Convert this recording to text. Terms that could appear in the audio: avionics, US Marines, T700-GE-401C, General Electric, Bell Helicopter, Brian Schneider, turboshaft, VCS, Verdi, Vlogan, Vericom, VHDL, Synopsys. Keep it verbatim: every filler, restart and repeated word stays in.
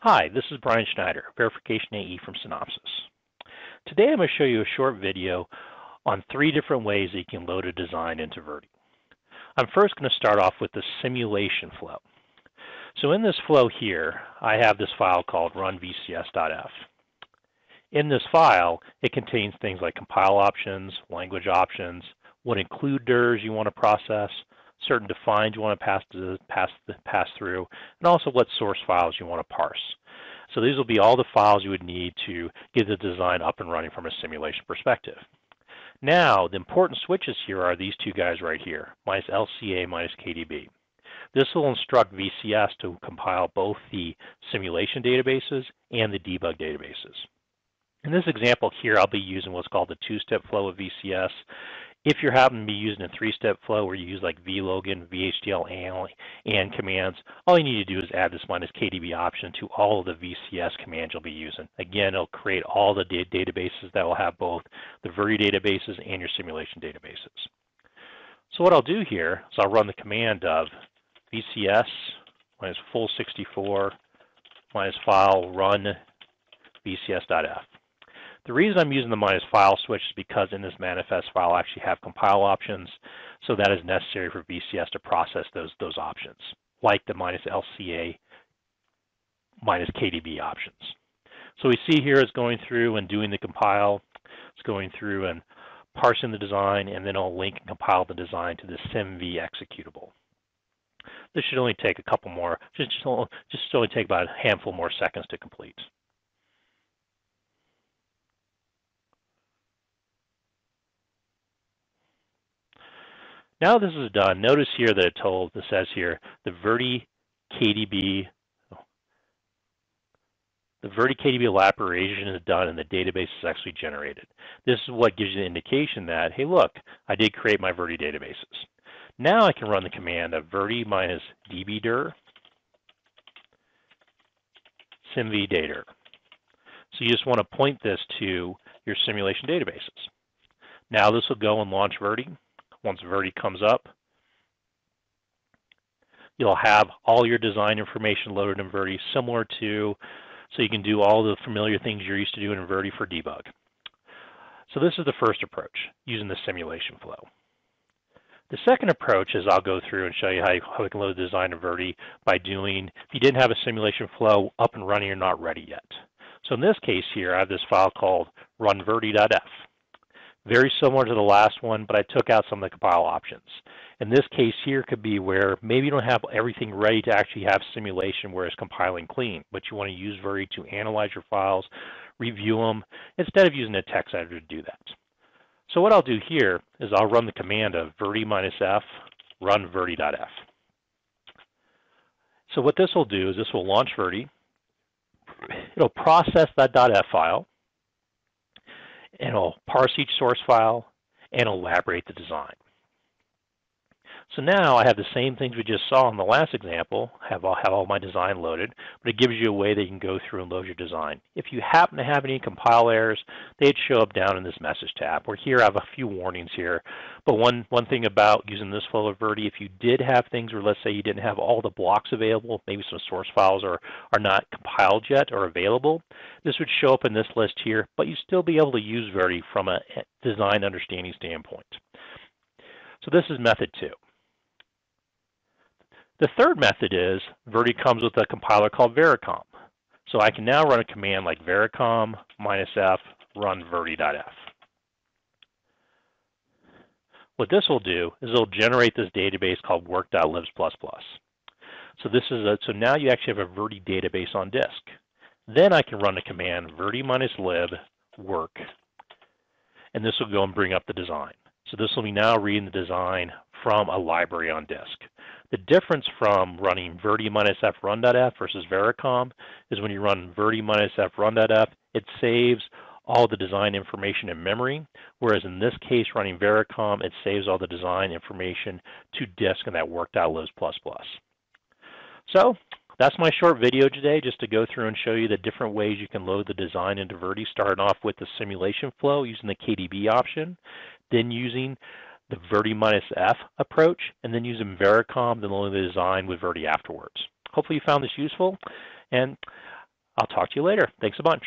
Hi, this is Brian Schneider, Verification A E from Synopsys. Today I'm going to show you a short video on three different ways that you can load a design into Verdi. I'm first going to start off with the simulation flow. So in this flow here, I have this file called run v c s dot f. In this file, it contains things like compile options, language options, what includers you want to process, certain defines you want to pass, to, pass, pass through, and also what source files you want to parse. So these will be all the files you would need to get the design up and running from a simulation perspective. Now, the important switches here are these two guys right here, minus L C A, minus K D B. This will instruct V C S to compile both the simulation databases and the debug databases. In this example here, I'll be using what's called the two-step flow of V C S. If you're having to be using a three-step flow where you use like Vlogan, V H D L, and, and commands, all you need to do is add this minus K D B option to all of the V C S commands you'll be using. Again, it'll create all the da databases that will have both the Verdi databases and your simulation databases. So what I'll do here is I'll run the command of V C S minus full sixty-four minus file run v c s dot f. The reason I'm using the minus file switch is because in this manifest file I actually have compile options, so that is necessary for V C S to process those, those options, like the minus L C A, minus K D B options. So we see here it's going through and doing the compile, it's going through and parsing the design, and then it'll link and compile the design to the simv executable. This should only take a couple more, just, just, just only take about a handful more seconds to complete. Now this is done, notice here that it told, it says here, the Verdi K D B, the Verdi K D B elaboration is done and the database is actually generated. This is what gives you the indication that, hey look, I did create my Verdi databases. Now I can run the command of Verdi minus dbdir simv.dater. So you just want to point this to your simulation databases. Now this will go and launch Verdi. Once Verdi comes up, you'll have all your design information loaded in Verdi, similar to, so you can do all the familiar things you're used to doing in Verdi for debug. So this is the first approach, using the simulation flow. The second approach is I'll go through and show you how you, how we can load the design in Verdi by doing, if you didn't have a simulation flow up and running, you're not ready yet. So in this case here, I have this file called run verdi dot f. Very similar to the last one, but I took out some of the compile options. In this case here could be where maybe you don't have everything ready to actually have simulation where it's compiling clean, but you want to use Verdi to analyze your files, review them, instead of using a text editor to do that. So what I'll do here is I'll run the command of Verdi minus f, run verdi.f. So what this will do is this will launch Verdi. It'll process that .f file, and it'll parse each source file and elaborate the design. So now I have the same things we just saw in the last example, have all, have all my design loaded, but it gives you a way that you can go through and load your design. If you happen to have any compile errors, they'd show up down in this message tab, where here I have a few warnings here. But one, one thing about using this flow of Verdi, if you did have things where let's say you didn't have all the blocks available, maybe some source files are, are not compiled yet or available, this would show up in this list here, but you'd still be able to use Verdi from a design understanding standpoint. So this is method two. The third method is Verdi comes with a compiler called Vericom. So I can now run a command like Vericom minus f run verdi.f. What this will do is it'll generate this database called work.libs++. So this is a, so now you actually have a Verdi database on disk. Then I can run the command Verdi minus lib work, and this will go and bring up the design. So this will be now reading the design from a library on disk. The difference from running Verdi minus f run.f versus Vericom is when you run Verdi minus f run.f, it saves all the design information in memory, whereas in this case running Vericom, it saves all the design information to disk and that work.libs++. So that's my short video today, just to go through and show you the different ways you can load the design into Verdi, starting off with the simulation flow using the K D B option, then using the Verdi minus F approach, and then using Vericom, then loading the design with Verdi afterwards. Hopefully you found this useful, and I'll talk to you later. Thanks a bunch.